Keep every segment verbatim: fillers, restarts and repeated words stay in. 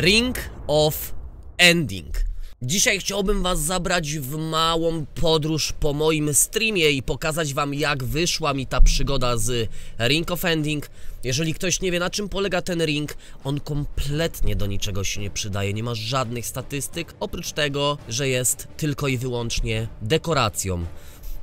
Ring of Ending. Dzisiaj chciałbym was zabrać w małą podróż po moim streamie i pokazać wam, jak wyszła mi ta przygoda z Ring of Ending. Jeżeli ktoś nie wie, na czym polega ten ring, on kompletnie do niczego się nie przydaje, nie ma żadnych statystyk, oprócz tego, że jest tylko i wyłącznie dekoracją.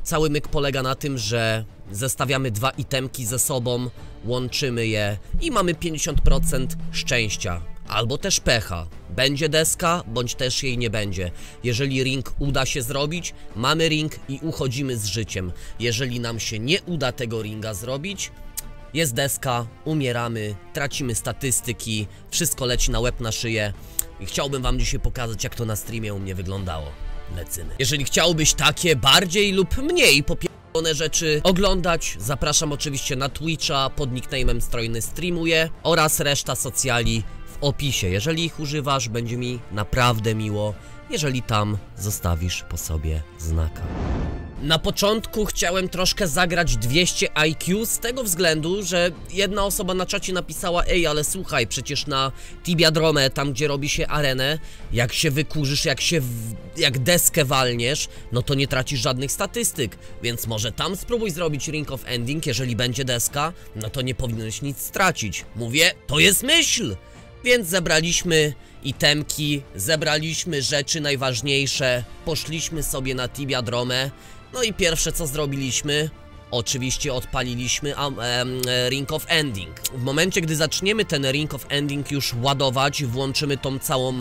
Cały myk polega na tym, że zestawiamy dwa itemki ze sobą, łączymy je i mamy pięćdziesiąt procent szczęścia. Albo też pecha. Będzie deska, bądź też jej nie będzie. Jeżeli ring uda się zrobić, mamy ring i uchodzimy z życiem. Jeżeli nam się nie uda tego ringa zrobić, jest deska, umieramy, tracimy statystyki, wszystko leci na łeb, na szyję. I chciałbym wam dzisiaj pokazać, jak to na streamie u mnie wyglądało. Lecymy. Jeżeli chciałbyś takie bardziej lub mniej popierdolone rzeczy oglądać, zapraszam oczywiście na Twitcha pod nickname'em Strojny streamuje oraz reszta socjali w opisie. Jeżeli ich używasz, będzie mi naprawdę miło, jeżeli tam zostawisz po sobie znaka. Na początku chciałem troszkę zagrać dwieście I Q z tego względu, że jedna osoba na czacie napisała: ej, ale słuchaj, przecież na Tibiadrome, tam gdzie robi się arenę, jak się wykurzysz, jak się w... jak deskę walniesz, no to nie tracisz żadnych statystyk, więc może tam spróbuj zrobić Ring of Ending, jeżeli będzie deska, no to nie powinieneś nic stracić. Mówię, to jest myśl! Więc zebraliśmy itemki, zebraliśmy rzeczy najważniejsze, poszliśmy sobie na Tibiadrome. No i pierwsze co zrobiliśmy, oczywiście odpaliliśmy um, um, Ring of Ending. W momencie gdy zaczniemy ten Ring of Ending już ładować, włączymy tą całą,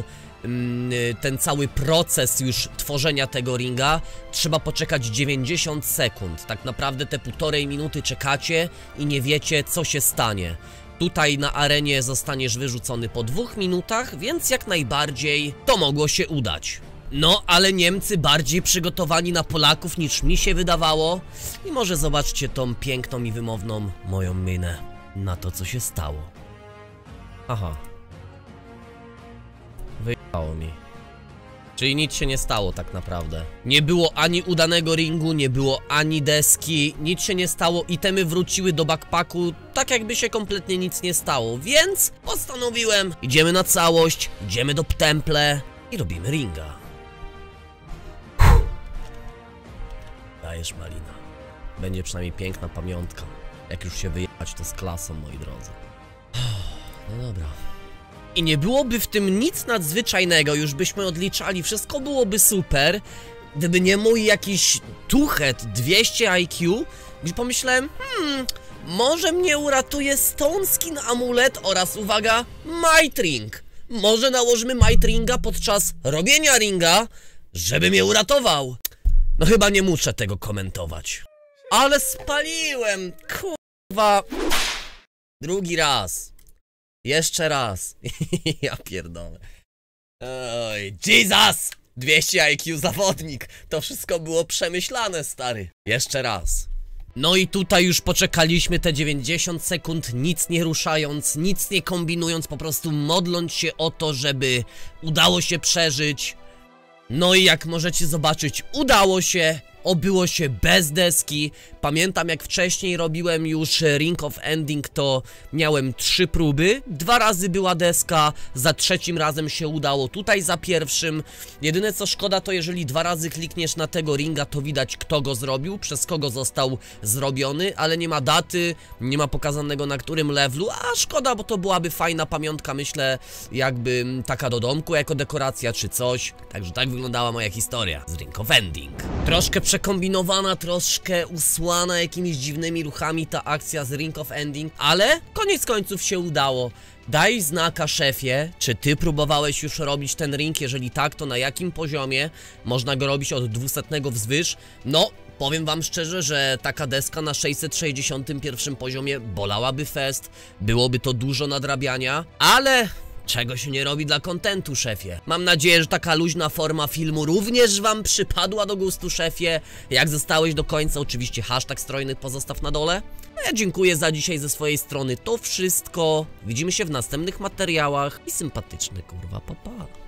um, ten cały proces już tworzenia tego ringa. Trzeba poczekać dziewięćdziesiąt sekund, tak naprawdę te półtorej minuty czekacie i nie wiecie co się stanie. Tutaj na arenie zostaniesz wyrzucony po dwóch minutach, więc jak najbardziej to mogło się udać. No, ale Niemcy bardziej przygotowani na Polaków niż mi się wydawało. I może zobaczcie tą piękną i wymowną moją minę na to, co się stało. Aha. Wyjechało mi. Czyli nic się nie stało tak naprawdę. Nie było ani udanego ringu, nie było ani deski, nic się nie stało, itemy wróciły do backpacku, tak jakby się kompletnie nic nie stało, więc postanowiłem, idziemy na całość, idziemy do temple i robimy ringa. Dajesz malina. Będzie przynajmniej piękna pamiątka. Jak już się wyjechać, to z klasą, moi drodzy. No dobra. I nie byłoby w tym nic nadzwyczajnego, już byśmy odliczali, wszystko byłoby super, gdyby nie mój jakiś tuchet dwieście I Q, gdzie pomyślałem, hmm, może mnie uratuje Stone Skin amulet oraz, uwaga, Might Ring. Może nałożymy Might Ringa podczas robienia ringa, żeby mnie uratował. No chyba nie muszę tego komentować. Ale spaliłem, kurwa. Drugi raz. Jeszcze raz. Ja pierdolę. Oj, Jesus! dwieście I Q zawodnik. To wszystko było przemyślane, stary. Jeszcze raz. No i tutaj już poczekaliśmy te dziewięćdziesiąt sekund, nic nie ruszając, nic nie kombinując, po prostu modląc się o to, żeby udało się przeżyć. No i jak możecie zobaczyć, udało się. Obyło się bez deski. Pamiętam, jak wcześniej robiłem już Ring of Ending, to miałem trzy próby. Dwa razy była deska, za trzecim razem się udało, tutaj za pierwszym. Jedyne co szkoda, to jeżeli dwa razy klikniesz na tego ringa, to widać kto go zrobił, przez kogo został zrobiony, ale nie ma daty, nie ma pokazanego na którym levelu, a szkoda, bo to byłaby fajna pamiątka, myślę, jakby taka do domku, jako dekoracja czy coś. Także tak wyglądała moja historia z Ring of Ending. Troszkę przekombinowana, troszkę usłana jakimiś dziwnymi ruchami ta akcja z Ring of Ending, ale koniec końców się udało. Daj znaka, szefie, czy ty próbowałeś już robić ten ring, jeżeli tak, to na jakim poziomie można go robić od dwustu wzwyż? No, powiem wam szczerze, że taka deska na sześćset sześćdziesiątym pierwszym poziomie bolałaby fest, byłoby to dużo nadrabiania, ale... czego się nie robi dla kontentu, szefie? Mam nadzieję, że taka luźna forma filmu również wam przypadła do gustu, szefie. Jak zostałeś do końca, oczywiście hashtag strojny pozostaw na dole. Ja dziękuję za dzisiaj ze swojej strony. To wszystko. Widzimy się w następnych materiałach. I sympatyczny, kurwa, papa.